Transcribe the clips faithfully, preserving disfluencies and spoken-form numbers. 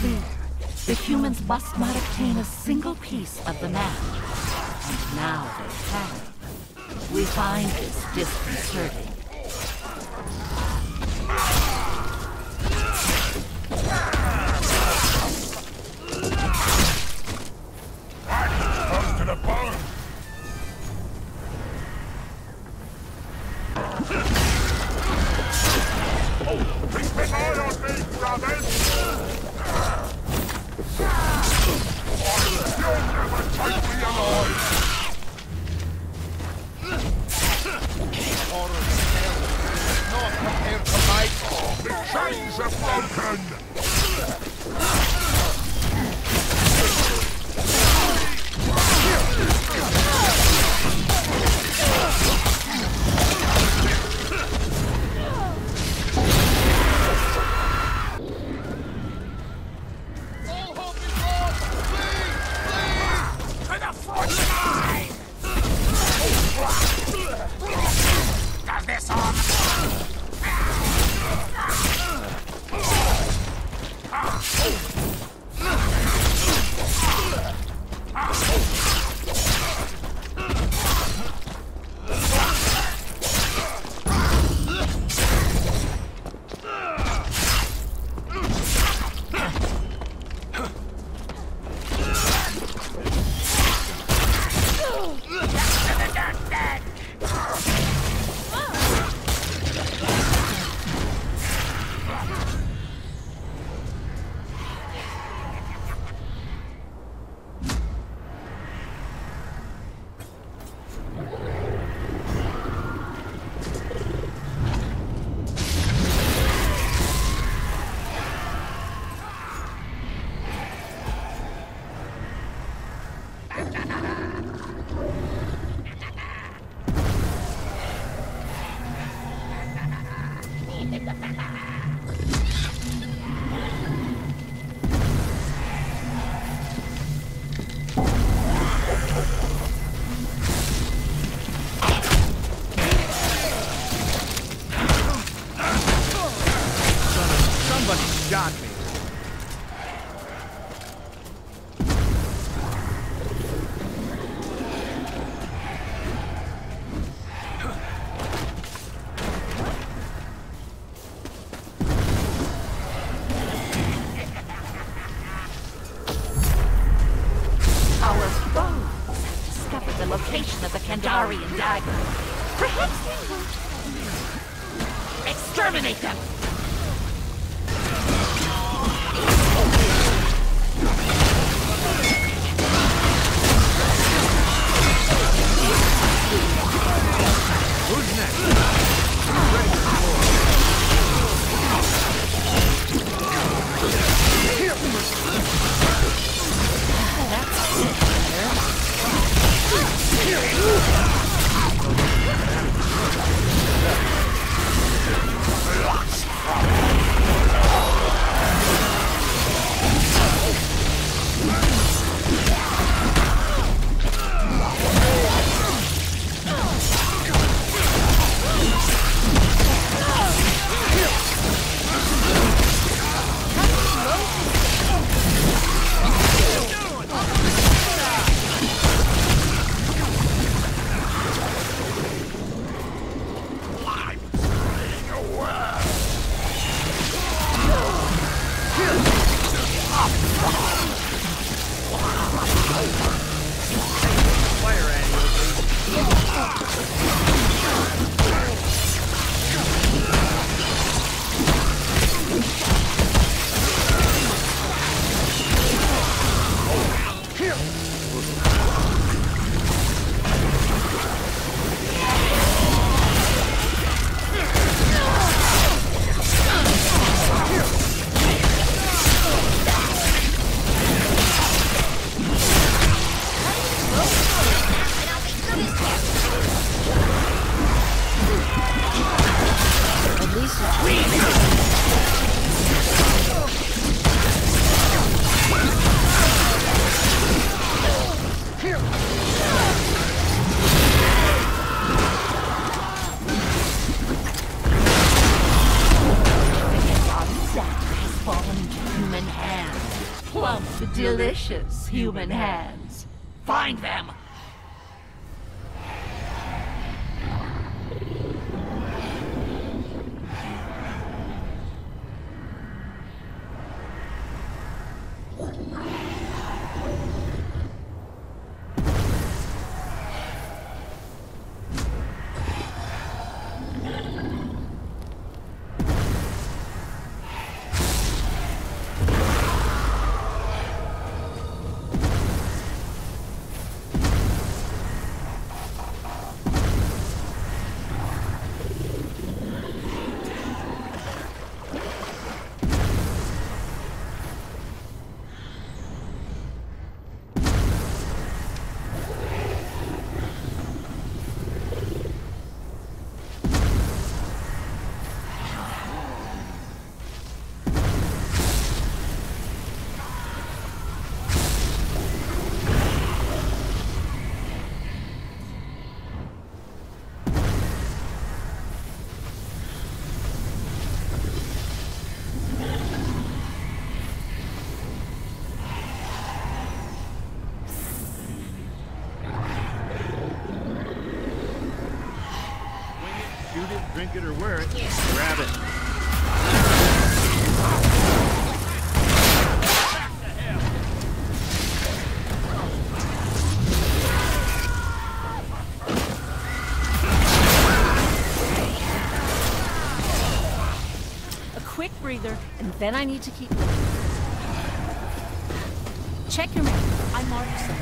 clear. The humans must not obtain a single piece of the map. And now they have. We find this disconcerting. Back to the bone! Keep an eye on me, brothers! You'll never take me alive! Chains are broken! All hope is lost! Please! Please! To the forty-nine! Does this arm? Kandarian Dagger. Perhaps they won't. Exterminate them! Who's next? delicious human hands. Find them! Drink it or wear it. Yes. Grab it. A quick breather, and then I need to keep moving. Check your map. I marked something.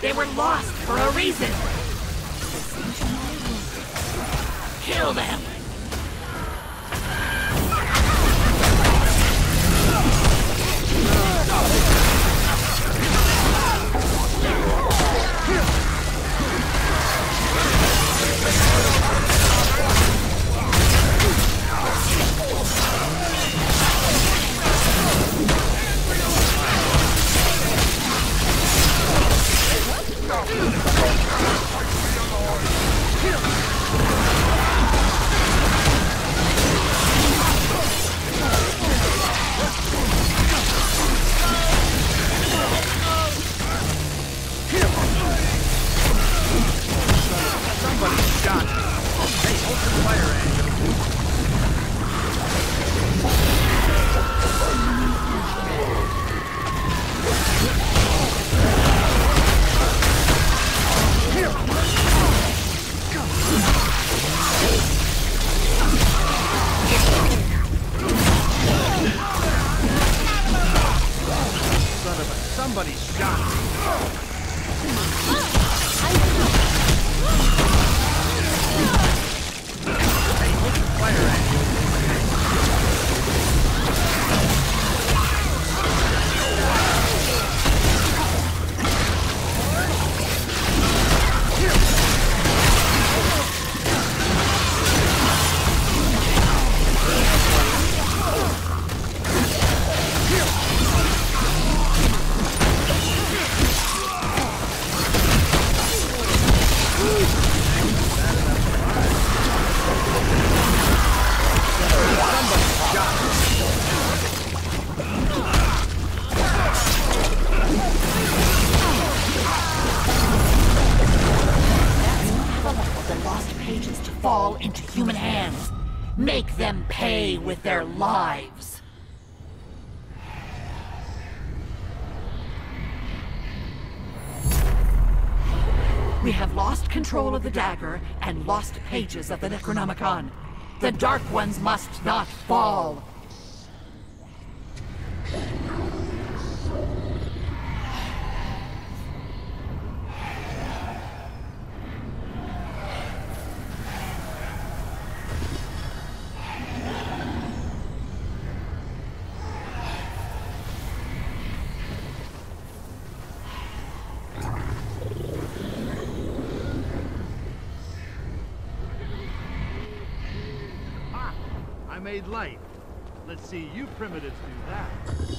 They were lost for a reason. Kill them. Somebody shot me. fire at you. With their lives. We have lost control of the dagger and lost pages of the Necronomicon. The Dark Ones must not fall. Made light. Let's see you primitives do that.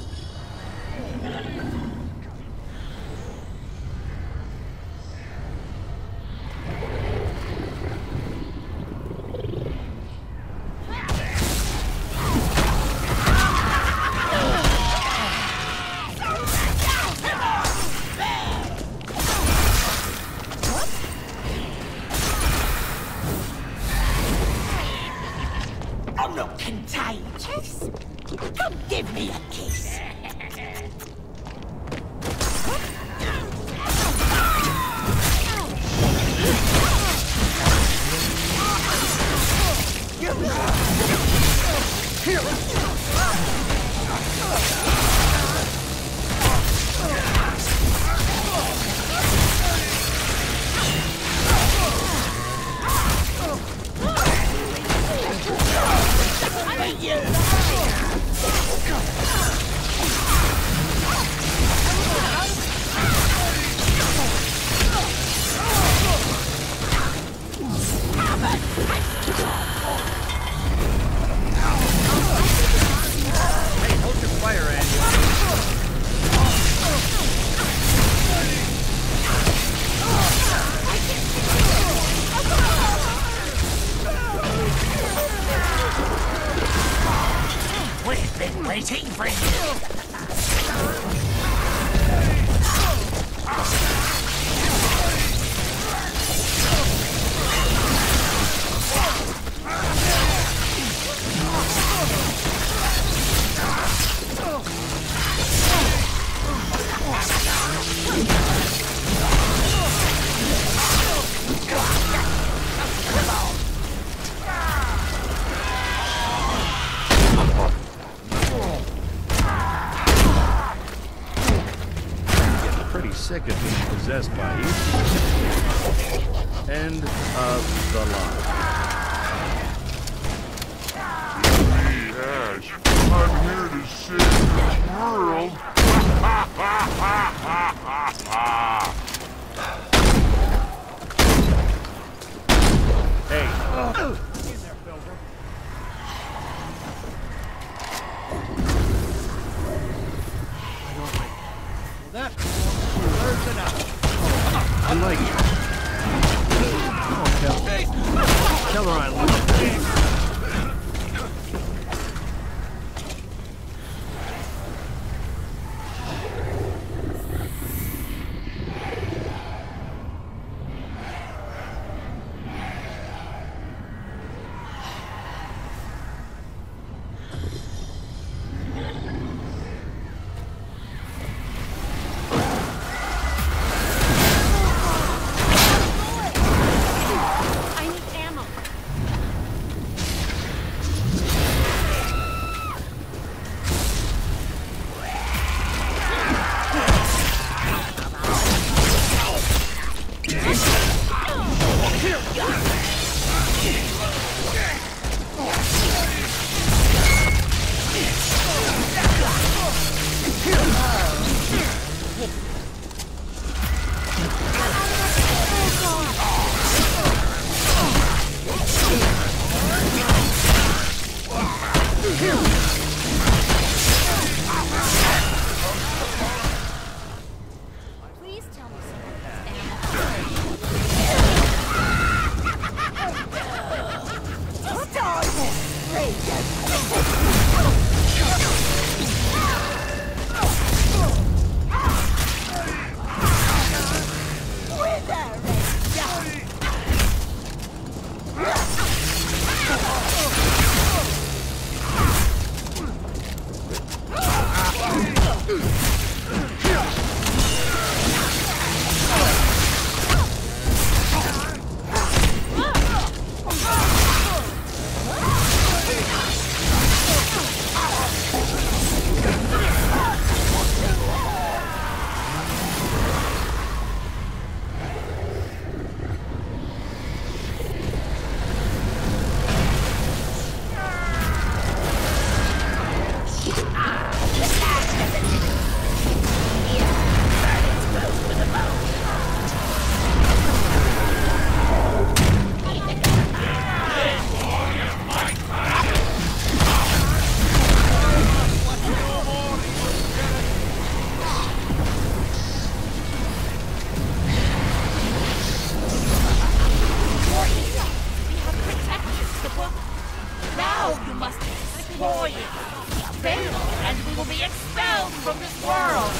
fail, and we will be expelled from this world!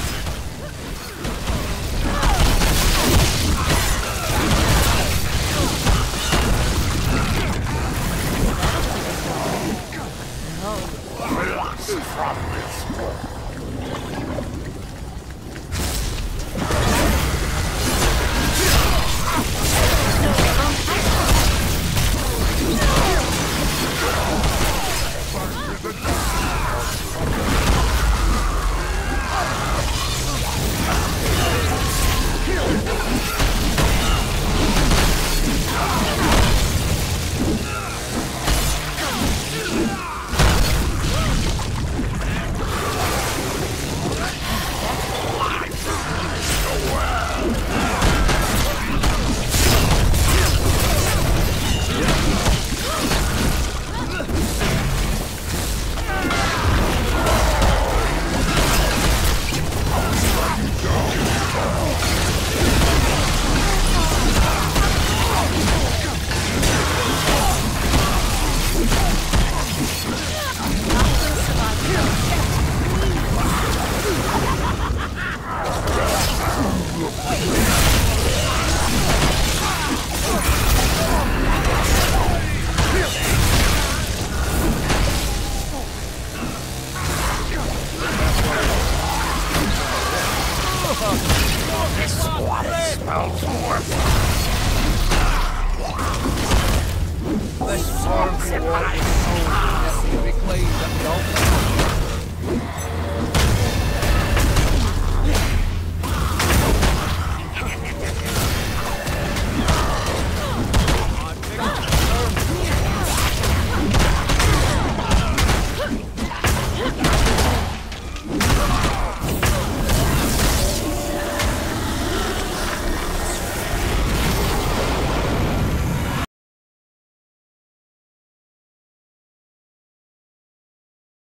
Relax from this world. Let's form the life. Reclaim the